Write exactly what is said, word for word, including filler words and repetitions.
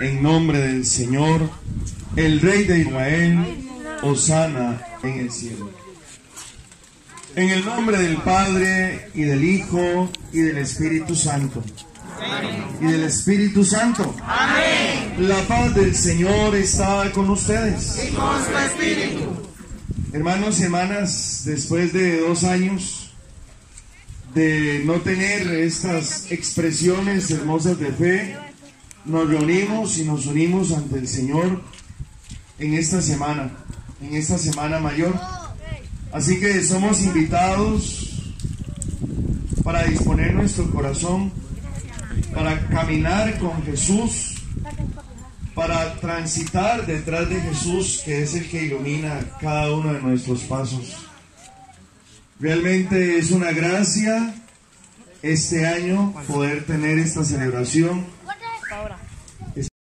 En nombre del Señor, el Rey de Israel, hosana en el cielo. En el nombre del Padre, y del Hijo, y del Espíritu Santo. Y del Espíritu Santo. Amén. La paz del Señor está con ustedes. Y con su Espíritu. Hermanos y hermanas, después de dos años de no tener estas expresiones hermosas de fe, nos reunimos y nos unimos ante el Señor en esta semana, en esta semana mayor. Así que somos invitados para disponer nuestro corazón, para caminar con Jesús, para transitar detrás de Jesús, que es el que ilumina cada uno de nuestros pasos. Realmente es una gracia este año poder tener esta celebración.